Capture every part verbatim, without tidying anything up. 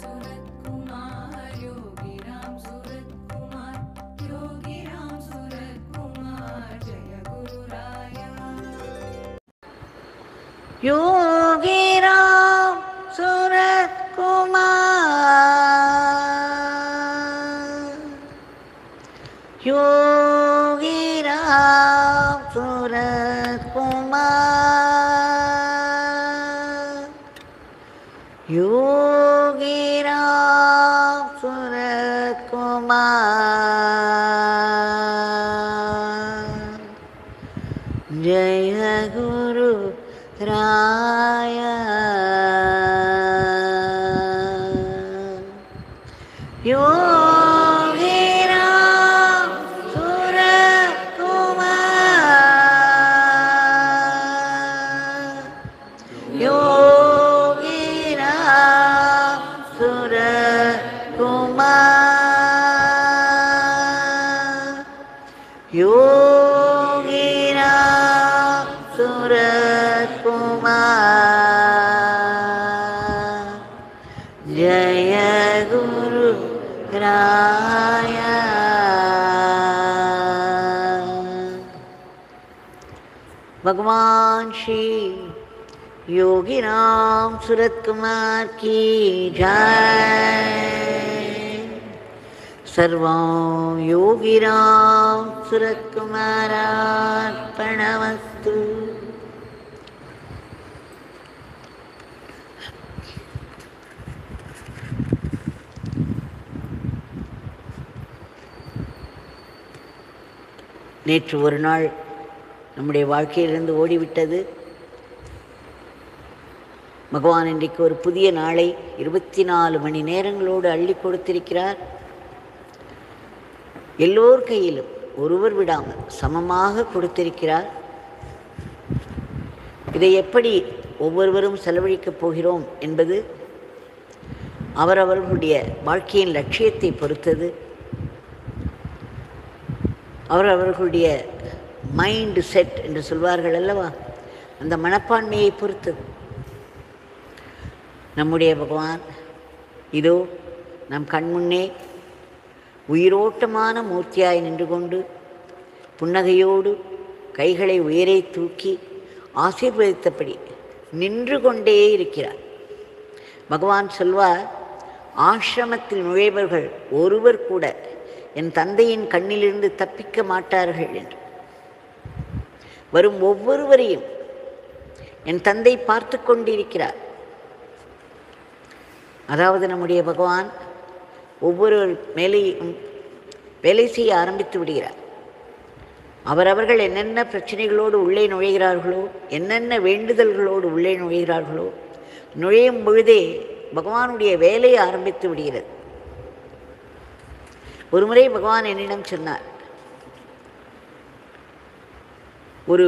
Ramsuratkumar, Yogi Ramsuratkumar, Yogi Ramsuratkumar, Jaya Guru Raya. Yogi Ramsuratkumar, Yogi Ramsuratkumar, Yogi Ramsuratkumar, Jaya Guru Raya. Yogi Ramsuratkumar, Yogi Ramsuratkumar, Yogi Ramsuratkumar, Jaya Guru Raya. भगवान श्री योगी राम सूरत कुमार की जय। सर्वं योगी राम सूरत कुमार अर्पणमस्तु। நேற்று ஒரு நாள் நம்முடைய வாழ்க்கையிலிருந்து ஓடிவிட்டது. பகவான் இன்றைக்கு ஒரு புதிய நாளை இருபத்தி நாலு மணி நேரங்களோடு அள்ளி கொடுத்திருக்கிறார். எல்லோர் கையிலும் ஒருவர் விடாமல் சமமாக கொடுத்திருக்கிறார். இதை எப்படி ஒவ்வொருவரும் செலவழிக்கப் போகிறோம் என்பது அவரவர்களுடைய வாழ்க்கையின் லட்சியத்தை பொறுத்தது, அவர் அவர்களுடைய மைண்டு செட் என்று சொல்வார்கள் அல்லவா, அந்த மனப்பான்மையை பொறுத்தது. நம்முடைய பகவான் இதோ நம் கண்முன்னே உயிரோட்டமான மூர்த்தியாய் நின்று கொண்டு புன்னகையோடு கைகளை உயரே தூக்கி ஆசீர்வதித்தபடி நின்று கொண்டே இருக்கிறார். பகவான் சொல்வார், ஆசிரமத்தில் நுழைபவர்கள் ஒருவர் கூட என் தந்தையின் கண்ணிலிருந்து தப்பிக்க மாட்டார்கள் என்று. வரும் ஒவ்வொருவரையும் என் தந்தை பார்த்து கொண்டிருக்கிறார். அதாவது நம்முடைய பகவான் ஒவ்வொருவர் மேலேயும் வேலை செய்ய ஆரம்பித்து விடுகிறார். அவரவர்கள் என்னென்ன பிரச்சனைகளோடு உள்ளே நுழைகிறார்களோ, என்னென்ன வேண்டுதல்களோடு உள்ளே நுழைகிறார்களோ, நுழையும் பொழுதே பகவானுடைய வேலையை ஆரம்பித்து விடுகிறது. ஒருமுறை பகவான் என்னிடம் சொன்னார், ஒரு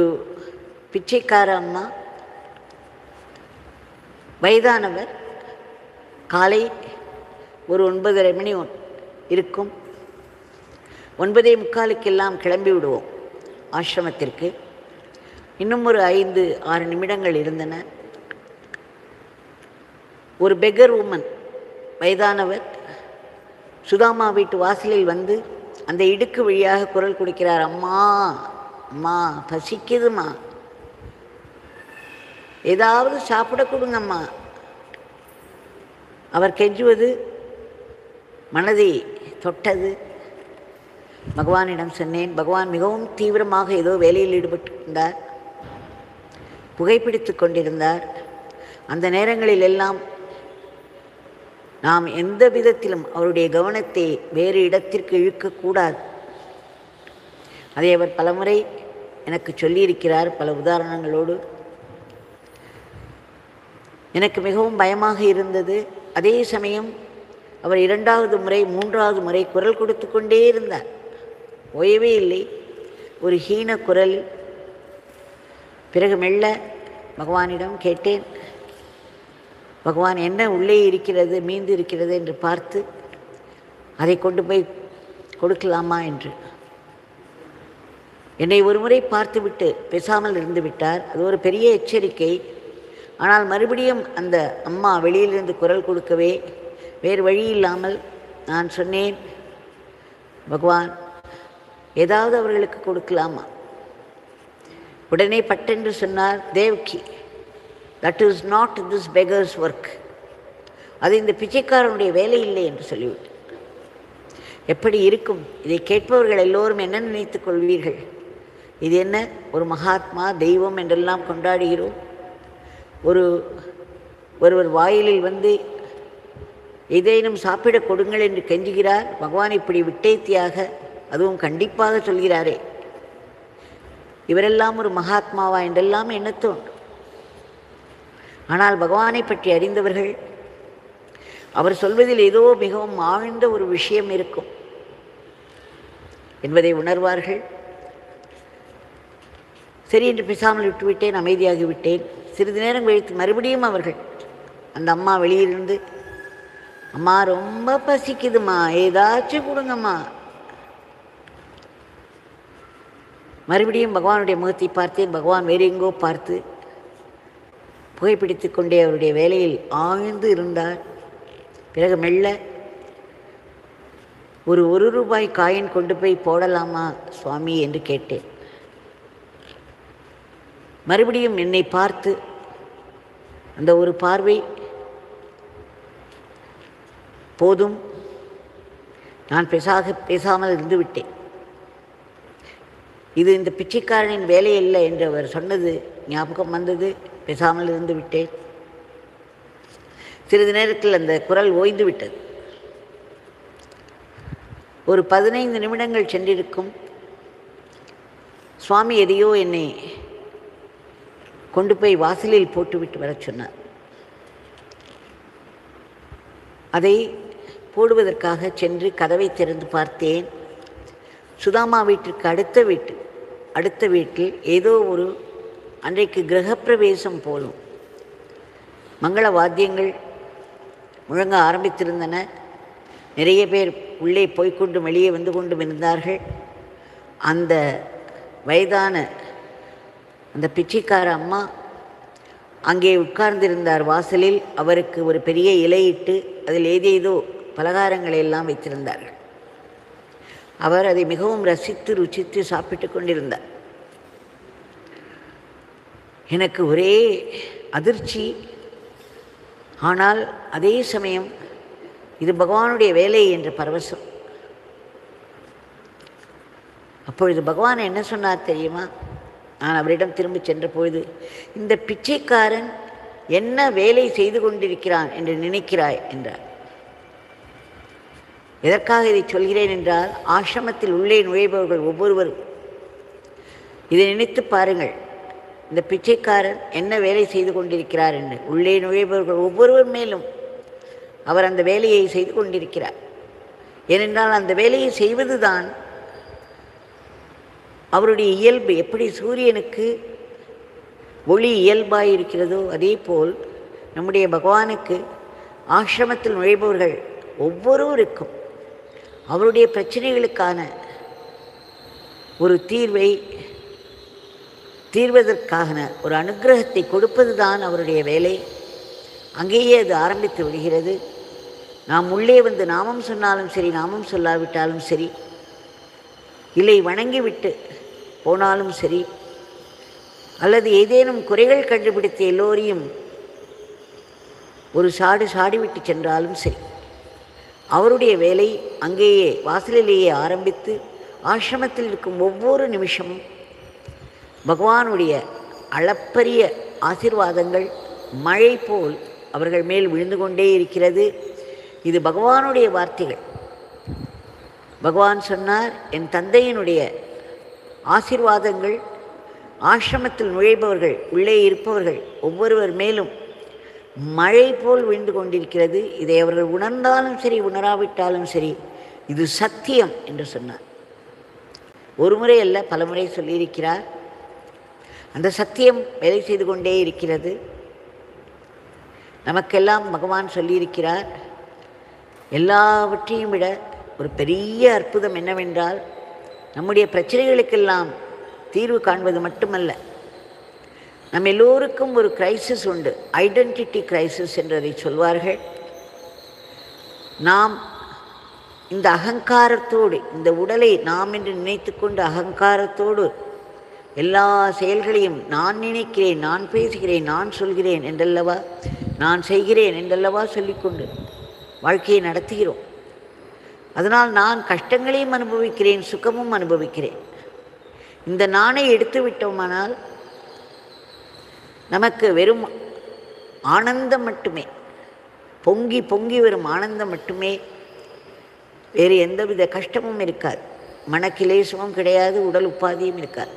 பிச்சைக்கார அம்மா, வயதானவர், காலை ஒரு ஒன்பதரை மணி இருக்கும், ஒன்பதே முக்காலுக்கெல்லாம் கிளம்பி விடுவோம் ஆசிரமத்திற்கு. இன்னும் ஒரு ஐந்து ஆறு நிமிடங்கள் இருந்தன. ஒரு பெக்கர் உமன், வயதானவர், சுதாமா வீட்டு வாசலில் வந்து அந்த இடுக்கு வழியாக குரல் கொடுக்கிறார், அம்மா அம்மா பசிக்குதுமா, ஏதாவது சாப்பிட கொடுங்கம்மா. அவர் கெஞ்சுவது மனதை தொட்டது. பகவானிடம் சொன்னேன், பகவான் மிகவும் தீவிரமாக ஏதோ வேலையில் ஈடுபட்டிருந்தார், புகைப்பிடித்து கொண்டிருந்தார். அந்த நேரங்களில் எல்லாம் நாம் எந்த விதத்திலும் அவருடைய கவனத்தை வேறு இடத்திற்கு இழுக்கக்கூடாது. அதை அவர் பலமுறை எனக்கு சொல்லியிருக்கிறார், பல உதாரணங்களோடு. எனக்கு மிகவும் பயமாக இருந்தது. அதே சமயம் அவர் இரண்டாவது முறை மூன்றாவது முறை குரல் கொடுத்து கொண்டே இருந்தார், ஓயவே இல்லை, ஒரு ஹீன குரல். பிறகு மெல்ல பகவானிடம் கேட்டேன், பகவான் என்ன உள்ளே இருக்கிறது, மீந்து இருக்கிறது என்று பார்த்து அதை கொண்டு போய் கொடுக்கலாமா என்று. என்னை ஒருமுறை பார்த்துவிட்டு பேசாமல் இருந்து விட்டார். அது ஒரு பெரிய எச்சரிக்கை. ஆனால் மறுபடியும் அந்த அம்மா வெளியிலிருந்து குரல் கொடுக்கவே வேறு வழி இல்லாமல் நான் சொன்னேன், பகவான் ஏதாவது அவர்களுக்கு கொடுக்கலாமா? உடனே பட்டென்று சொன்னார் Devki, that is not this beggar's work, அது இந்த பிச்சைக்காரனுடைய வேலை இல்லை என்று சொல்லிவிட்டு. எப்படி இருக்கும்? இதை கேட்பவர்கள் எல்லோரும் என்ன நினைத்துக் கொள்வீர்கள்? இது என்ன ஒரு மகாத்மா தெய்வம் என்றெல்லாம் கொண்டாடுகிறோம், ஒரு ஒருவர் வாயிலில் வந்து ஏதேனும் சாப்பிட கொடுங்கள் என்று கெஞ்சுகிறார், பகவான் இப்படி விட்டேத்தியாக அதுவும் கண்டிப்பாக சொல்கிறாரே, இவரெல்லாம் ஒரு மகாத்மாவா என்றெல்லாம் எண்ணத்தோண்டு. ஆனால் பகவானை பற்றி அறிந்தவர்கள் அவர் சொல்வதில் ஏதோ மிகவும் ஆழ்ந்த ஒரு விஷயம் இருக்கும் என்பதை உணர்வார்கள். சரி என்று பேசாமல் விட்டுவிட்டேன், அமைதியாகிவிட்டேன். சிறிது நேரம் கழித்து மறுபடியும் அவர்கள், அந்த அம்மா வெளியிலிருந்து, அம்மா ரொம்ப பசிக்குதுமா, ஏதாச்சும் கொடுங்கம்மா. மறுபடியும் பகவானுடைய முகத்தை பார்த்தேன், பகவான் வேறு எங்கோ பார்த்து புகைப்பிடித்து கொண்டே அவருடைய வேலையில் ஆழ்ந்து இருந்தார். பிறகு மெல்ல ஒரு ஒரு ரூபாய் காயின் கொண்டு போய் போடலாமா சுவாமி என்று கேட்டேன். மறுபடியும் என்னை பார்த்து அந்த ஒரு பார்வை போதும், நான் பேசாக பேசாமல் இருந்துவிட்டேன். இது இந்த பிச்சைக்காரனின் வேலை இல்லை என்று அவர் சொன்னது ஞாபகம் வந்தது, பேசாமல் இருந்து விட்டேன். சிறிது நேரத்தில் அந்த குரல் ஓய்ந்து விட்டது. ஒரு பதினைந்து நிமிடங்கள் சென்றிருக்கும். சுவாமி எதையோ என்னை கொண்டு போய் வாசலில் போட்டுவிட்டு வர சொன்னார். அதை போடுவதற்காக சென்று கதவை திறந்து பார்த்தேன். சுதாமா வீட்டிற்கு அடுத்த வீட்டு அடுத்த வீட்டில் ஏதோ ஒரு அன்றைக்கு கிரகப்பிரவேசம் போலும் மங்கள வாத்தியங்கள் முழங்க ஆரம்பித்திருந்தன. நிறைய பேர் உள்ளே போய்கொண்டும் வெளியே வந்து கொண்டும் இருந்தார்கள். அந்த வயதான அந்த பிச்சைக்கார அம்மா அங்கே உட்கார்ந்திருந்தார் வாசலில். அவருக்கு ஒரு பெரிய இலையிட்டு அதில் ஏதேதோ பலகாரங்களை எல்லாம் வைத்திருந்தார்கள். அவர் அதை மிகவும் ரசித்து ருசித்து சாப்பிட்டு கொண்டிருந்தார். எனக்கு ஒரே அதிர்ச்சி. ஆனால் அதே சமயம் இது பகவானுடைய வேலை என்ற பரவசம். அப்பொழுது பகவான் என்ன சொன்னார் தெரியுமா? நான் அவரிடம் திரும்பி சென்ற பொழுது, இந்த பிச்சைக்காரன் என்ன வேலை செய்து கொண்டிருக்கிறான் என்று நினைக்கிறாய் என்றார். எதற்காக இதை சொல்கிறேன் என்றால், ஆசிரமத்தில் உள்ளே நுழைபவர்கள் ஒவ்வொருவரும் இதை நினைத்து பாருங்கள், இந்த பிச்சைக்காரன் என்ன வேலை செய்து கொண்டிருக்கிறார் என்று. உள்ளே நுழைபவர்கள் ஒவ்வொருவர் மேலும் அவர் அந்த வேலையை செய்து கொண்டிருக்கிறார். ஏனென்றால் அந்த வேலையை செய்வதுதான் அவருடைய இயல்பு. எப்படி சூரியனுக்கு ஒளி இயல்பாயிருக்கிறதோ அதே போல் நம்முடைய பகவானுக்கு ஆசிரமத்தில் நுழைபவர்கள் ஒவ்வொருவருக்கும் அவருடைய பிரச்சனைகளுக்கான ஒரு தீர்வை தீர்வதற்கான ஒரு அனுகிரகத்தை கொடுப்பது தான் அவருடைய வேலை. அங்கேயே அது ஆரம்பித்து விடுகிறது. நாம் உள்ளே வந்து நாமம் சொன்னாலும் சரி, நாமம் சொல்லாவிட்டாலும் சரி, இல்லை வணங்கிவிட்டு போனாலும் சரி, அல்லது ஏதேனும் குறைகள் கண்டுபிடித்த எல்லோரையும் ஒரு சாடு சாடிவிட்டு சென்றாலும் சரி, அவருடைய வேலை அங்கேயே வாசலிலேயே ஆரம்பித்து ஆசிரமத்தில் இருக்கும் ஒவ்வொரு நிமிஷமும் பகவானுடைய அளப்பரிய ஆசீர்வாதங்கள் மழை போல் அவர்கள் மேல் விழுந்து கொண்டே இருக்கிறது. இது பகவானுடைய வார்த்தைகள். பகவான் சொன்னார், என் தந்தையினுடைய ஆசீர்வாதங்கள் ஆசிரமத்தில் நுழைபவர்கள் உள்ளே இருப்பவர்கள் ஒவ்வொருவர் மேலும் மழை போல் விழுந்து கொண்டிருக்கிறது. இதை அவர்கள் உணர்ந்தாலும் சரி உணராவிட்டாலும் சரி, இது சத்தியம் என்று சொன்னார். ஒரு முறை அல்ல, பல முறை சொல்லியிருக்கிறார். அந்த சத்தியம் வேலை செய்து கொண்டே இருக்கிறது. நமக்கெல்லாம் பகவான் சொல்லியிருக்கிறார், எல்லாவற்றையும் விட ஒரு பெரிய அற்புதம் என்னவென்றால், நம்முடைய பிரச்சனைகளுக்கெல்லாம் தீர்வு காண்பது மட்டுமல்ல, நம்ம எல்லோருக்கும் ஒரு கிரைசிஸ் உண்டு. ஐடென்டிட்டி கிரைசிஸ் என்று அதை சொல்வார்கள். நாம் இந்த அகங்காரத்தோடு, இந்த உடலை நாம் என்று நினைத்து கொண்டு அகங்காரத்தோடு எல்லா செயல்களையும் நான் நினைக்கிறேன், நான் பேசுகிறேன், நான் சொல்கிறேன் என்றல்லவா, நான் செய்கிறேன் என்றல்லவா சொல்லிக்கொண்டு வாழ்க்கையை நடத்துகிறோம். அதனால் நான் கஷ்டங்களையும் அனுபவிக்கிறேன், சுகமும் அனுபவிக்கிறேன். இந்த நானை எடுத்து விட்டோமானால் நமக்கு வெறும் ஆனந்தம் மட்டுமே, பொங்கி பொங்கி வரும் ஆனந்தம் மட்டுமே, வேறு எந்தவித கஷ்டமும் இருக்காது, மனக்கிலேசமும் கிடையாது, உடல் உபாதியும் இருக்காது.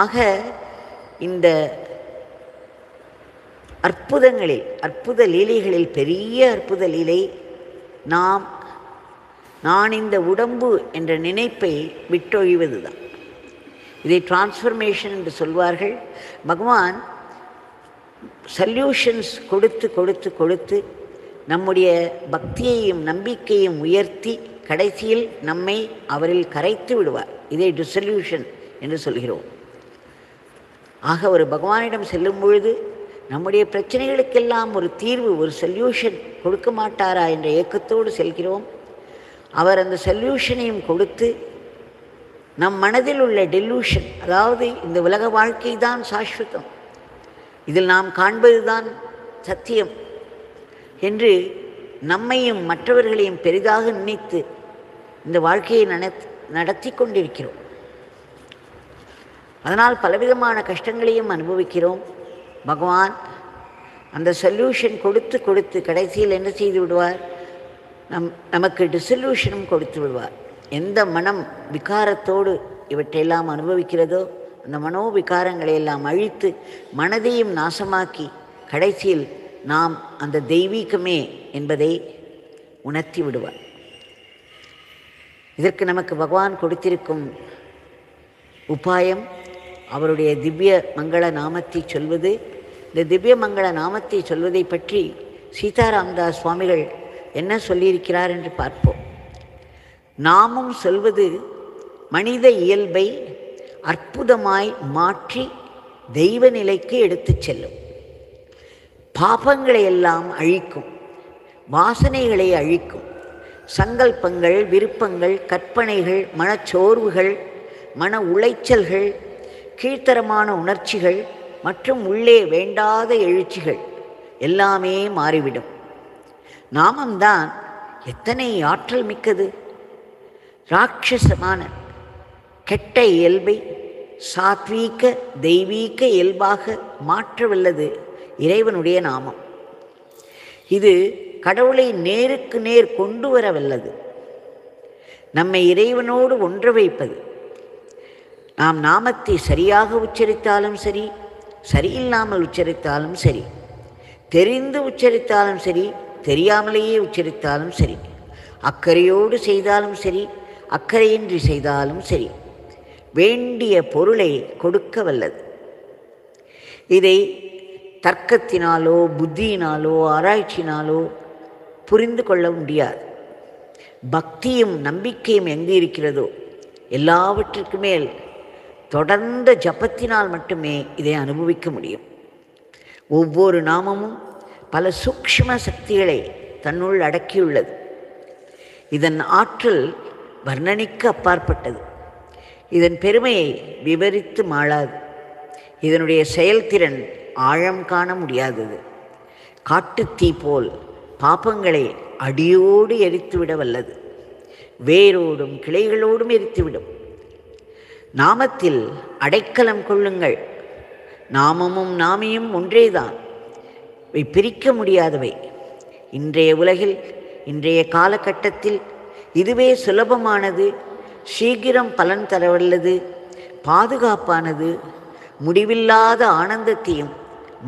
ஆக இந்த அற்புதங்களில், அற்புத லீலைகளில், பெரிய அற்புத லீலை நாம் நான் இந்த உடம்பு என்ற நினைப்பை விட்டொழிவது தான். இதை டிரான்ஸ்ஃபர்மேஷன் என்று சொல்வார்கள். பகவான் சல்யூஷன்ஸ் கொடுத்து கொடுத்து கொடுத்து நம்முடைய பக்தியையும் நம்பிக்கையும் உயர்த்தி கடைசியில் நம்மை அவரில் கரைத்து விடுவார். இதை டிசல்யூஷன் என்று சொல்கிறோம். ஆக ஒரு பகவானிடம் செல்லும் பொழுது நம்முடைய பிரச்சனைகளுக்கெல்லாம் ஒரு தீர்வு, ஒரு சல்யூஷன் கொடுக்க மாட்டாரா என்ற ஏக்கத்தோடு செல்கிறோம். அவர் அந்த சல்யூஷனையும் கொடுத்து நம் மனதில் உள்ள டெல்யூஷன், அதாவது இந்த உலக வாழ்க்கை தான் சாஸ்வதம், இதில் நாம் காண்பது தான் சத்தியம் என்று நம்மையும் மற்றவர்களையும் பெரிதாக நினைத்து இந்த வாழ்க்கையை நடத்தி கொண்டிருக்கிறோம். அதனால் பலவிதமான கஷ்டங்களையும் அனுபவிக்கிறோம். பகவான் அந்த சொல்யூஷன் கொடுத்து கொடுத்து கடைசியில் என்ன செய்து விடுவார்? நம் நமக்கு டிசல்யூஷனும் கொடுத்து விடுவார். எந்த மனம் விகாரத்தோடு இவற்றையெல்லாம் அனுபவிக்கிறதோ அந்த மனோ விகாரங்களை எல்லாம் அழித்து மனதையும் நாசமாக்கி கடைசியில் நாம் அந்த தெய்வீகமே என்பதை உணர்த்தி விடுவார். இதற்கு நமக்கு பகவான் கொடுத்திருக்கும் உபாயம் அவருடைய திவ்ய மங்கள நாமத்தை சொல்வது. இந்த திவ்ய மங்கள நாமத்தை சொல்வதை பற்றி சீதாராமதாஸ் சுவாமிகள் என்ன சொல்லியிருக்கிறார் என்று பார்ப்போம். நாமும் சொல்வது மனித இயல்பை அற்புதமாய் மாற்றி தெய்வ நிலைக்கு எடுத்து செல்லும், பாபங்களை எல்லாம் அழிக்கும், வாசனைகளை அழிக்கும், சங்கல்பங்கள், விருப்பங்கள், கற்பனைகள், மனச்சோர்வுகள், மன உளைச்சல்கள், கீழ்த்தரமான உணர்ச்சிகள் மற்றும் உள்ளே வேண்டாத எழுச்சிகள் எல்லாமே மாறிவிடும். நாமம்தான் எத்தனை ஆற்றல் மிக்கது! ராட்சசமான கெட்ட இயல்பை சாத்வீக தெய்வீக இயல்பாக மாற்றவல்லது இறைவனுடைய நாமம். இது கடவுளை நேருக்கு நேர் கொண்டு வரவல்லது, நம்மை இறைவனோடு ஒன்று வைப்பது. நாம் நாமத்தை சரியாக உச்சரித்தாலும் சரி, சரியில்லாமல் உச்சரித்தாலும் சரி, தெரிந்து உச்சரித்தாலும் சரி, தெரியாமலேயே உச்சரித்தாலும் சரி, அக்கறையோடு செய்தாலும் சரி, அக்கறையின்றி செய்தாலும் சரி, வேண்டிய பொருளை கொடுக்க வல்லது. இதை தர்க்கத்தினாலோ புத்தியினாலோ ஆராய்ச்சியினாலோ புரிந்து கொள்ள முடியாது. பக்தியும் நம்பிக்கையும் எங்கு இருக்கிறதோ எல்லாவற்றிற்கு மேல் தொடர்ந்த ஜபத்தினால் மட்டுமே இதை அனுபவிக்க முடியும். ஒவ்வொரு நாமமும் பல சூக்ஷ்ம சக்திகளை தன்னுள் அடக்கியுள்ளது. இதன் ஆற்றல் வர்ணனைக்கு அப்பாற்பட்டது. இதன் பெருமையை விவரித்து மாளாது. இதனுடைய செயல்திறன் ஆழம் காண முடியாதது. காட்டுத்தீ போல் பாபங்களை அடியோடு எரித்துவிட வல்லது, வேரோடும் கிளைகளோடும் எரித்துவிடும். நாமத்தில் அடைக்கலம் கொள்ளுங்கள். நாமமும் நாமியும் ஒன்றேதான், இவை பிரிக்க முடியாதவை. இன்றைய உலகில், இன்றைய காலகட்டத்தில் இதுவே சுலபமானது, சீக்கிரம் பலன் தரவல்லது, பாதுகாப்பானது, முடிவில்லாத ஆனந்தத்தையும்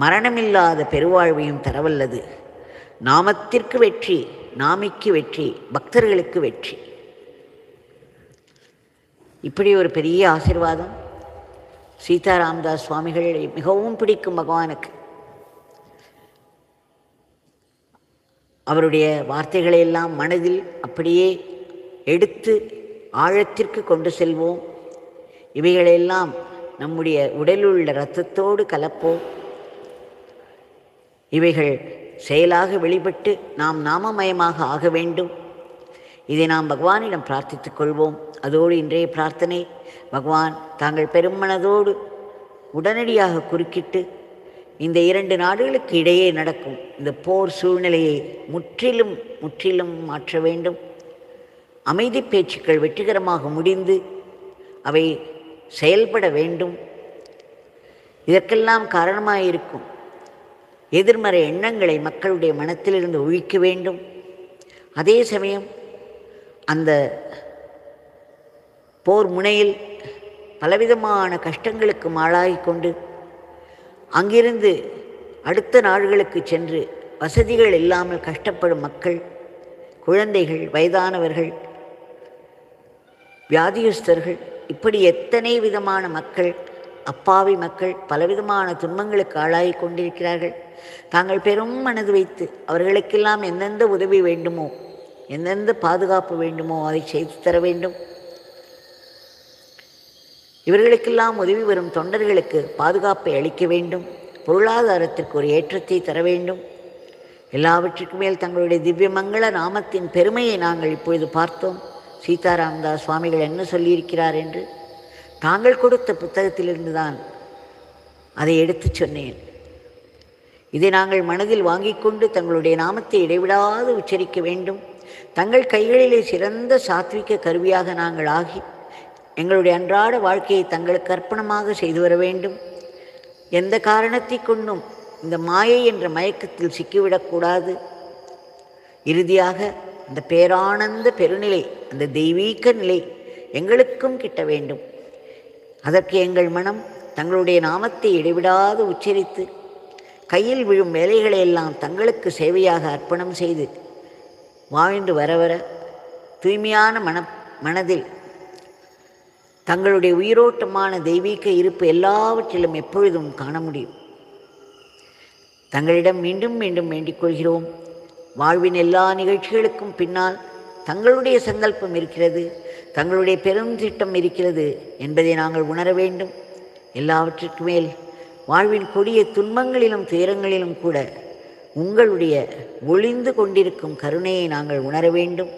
மரணமில்லாத பெருவாழ்வையும் தரவல்லது. நாமத்திற்கு வெற்றி, நாமிக்கு வெற்றி, பக்தர்களுக்கு வெற்றி. இப்படி ஒரு பெரிய ஆசீர்வாதம் சீதாராமதாஸ் சுவாமிகளை மிகவும் பிடிக்கும் பகவானுக்கு. அவருடைய வார்த்தைகளையெல்லாம் மனதில் அப்படியே எடுத்து ஆழத்திற்கு கொண்டு செல்வோம். இவைகளையெல்லாம் நம்முடைய உடலில் உள்ள இரத்தத்தோடு கலப்போம். இவைகள் செயலாக வெளிப்பட்டு நாம் நாமமயமாக ஆக வேண்டும். இதை நாம் பகவானிடம் பிரார்த்தித்துக் கொள்வோம். அதோடு இன்றைய பிரார்த்தனை, பகவான் தாங்கள் பெருமனதோடு உடனடியாக குறுக்கிட்டு இந்த இரண்டு நாடுகளுக்கு இடையே நடக்கும் இந்த போர் சூழ்நிலையை முற்றிலும் முற்றிலும் மாற்ற வேண்டும். அமைதி பேச்சுக்கள் வெற்றிகரமாக முடிந்து அவை செயல்பட வேண்டும். இதற்கெல்லாம் காரணமாயிருக்கும் எதிர்மறை எண்ணங்களை மக்களுடைய மனத்திலிருந்து ஒழிக்க வேண்டும். அதே சமயம் அந்த போர் முனையில் பலவிதமான கஷ்டங்களுக்கு ஆளாகிக் கொண்டு அங்கிருந்து அடுத்த நாடுகளுக்கு சென்று வசதிகள் இல்லாமல் கஷ்டப்படும் மக்கள், குழந்தைகள், வயதானவர்கள், வியாதியஸ்தர்கள், இப்படி எத்தனை விதமான மக்கள், அப்பாவி மக்கள் பலவிதமான துன்பங்களுக்கு ஆளாகி கொண்டிருக்கிறார்கள். தாங்கள் பெரும் மனது வைத்து அவர்களுக்கெல்லாம் எந்தெந்த உதவி வேண்டுமோ, எந்தெந்த பாதுகாப்பு வேண்டுமோ அதை செய்து தர வேண்டும். இவர்களுக்கெல்லாம் உதவி வரும் தொண்டர்களுக்கு பாதுகாப்பை அளிக்க வேண்டும். பொருளாதாரத்திற்கு ஒரு ஏற்றத்தை தர வேண்டும். எல்லாவற்றுக்கு மேல் தங்களுடைய திவ்ய மங்கள நாமத்தின் பெருமையை நாங்கள் இப்பொழுது பார்த்தோம். சீதாராமதாஸ் சுவாமிகள் என்ன சொல்லியிருக்கிறார் என்று தாங்கள் கொடுத்த புத்தகத்திலிருந்து தான் அதை எடுத்து சொன்னேன். இதை நாங்கள் மனதில் வாங்கி கொண்டு தங்களுடைய நாமத்தை இடைவிடாது உச்சரிக்க வேண்டும். தங்கள் கைகளிலே சிறந்த சாத்விக கருவியாக நாங்கள் ஆகி எங்களுடைய அன்றாட வாழ்க்கையை தங்களுக்கு அர்ப்பணமாக செய்து வர வேண்டும். எந்த காரணத்தை கொண்டும் இந்த மாயை என்ற மயக்கத்தில் சிக்கிவிடக்கூடாது. இறுதியாக அந்த பேரானந்த பெருநிலை, அந்த தெய்வீக நிலை எங்களுக்கும் கிட்ட வேண்டும். அதற்கு எங்கள் மனம் தங்களுடைய நாமத்தை இடைவிடாது உச்சரித்து கையில் விழும் வேலைகளை எல்லாம் தங்களுக்கு சேவையாக அர்ப்பணம் செய்து வாழ்ந்து வர வர தூய்மையான மன மனதில் தங்களுடைய உயிரோட்டமான தெய்வீக இருப்பு எல்லாவற்றிலும் எப்பொழுதும் காண முடியும். தங்களிடம் மீண்டும் மீண்டும் வேண்டிக் கொள்கிறோம். வாழ்வின் எல்லா நிகழ்ச்சிகளுக்கும் பின்னால் தங்களுடைய சங்கல்பம் இருக்கிறது, தங்களுடைய பெரும் திட்டம் இருக்கிறது என்பதை நாங்கள் உணர வேண்டும். எல்லாவற்றிற்கு மேல் வாழ்வின் கொடிய துன்பங்களிலும் துயரங்களிலும் கூட உங்களுடைய ஒளிந்து கொண்டிருக்கும் கருணையை நாங்கள் உணர வேண்டும்.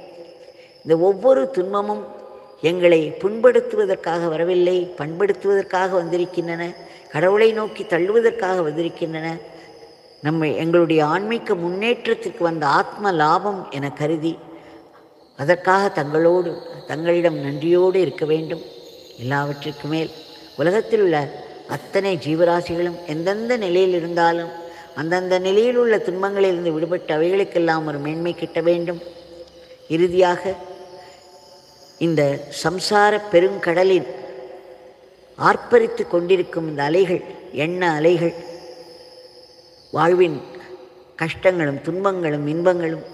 இந்த ஒவ்வொரு துன்பமும் எங்களை புண்படுத்துவதற்காக வரவில்லை, பண்படுத்துவதற்காக வந்திருக்கின்றன, கடவுளை நோக்கி தள்ளுவதற்காக வந்திருக்கின்றன. நம்ம எங்களுடைய ஆன்மீக முன்னேற்றத்திற்கு வந்த ஆத்ம லாபம் என கருதி அதற்காக தங்களோடு தங்களிடம் நன்றியோடு இருக்க வேண்டும். எல்லாவற்றுக்கு மேல் உலகத்தில் உள்ள அத்தனை ஜீவராசிகளும் எந்தெந்த நிலையில் இருந்தாலும் அந்தந்த நிலையில் உள்ள துன்பங்களிலிருந்து விடுபட்டு அவைகளுக்கெல்லாம் ஒரு மேன்மை கிட்ட வேண்டும். இறுதியாக இந்த சம்சார பெருங்கடலின் ஆர்ப்பரித்து கொண்டிருக்கும் இந்த அலைகள், எண்ண அலைகள், வாழ்வின் கஷ்டங்களும் துன்பங்களும் இன்பங்களும்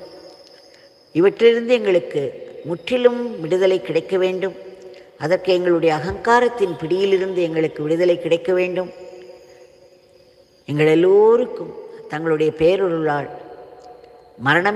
இவற்றிலிருந்து எங்களுக்கு முற்றிலும் விடுதலை கிடைக்க வேண்டும். அதற்கு எங்களுடைய அகங்காரத்தின் பிடியிலிருந்து எங்களுக்கு விடுதலை கிடைக்க வேண்டும். எங்கள் எல்லோருக்கும் தங்களுடைய பேரொருளால் மரணமில்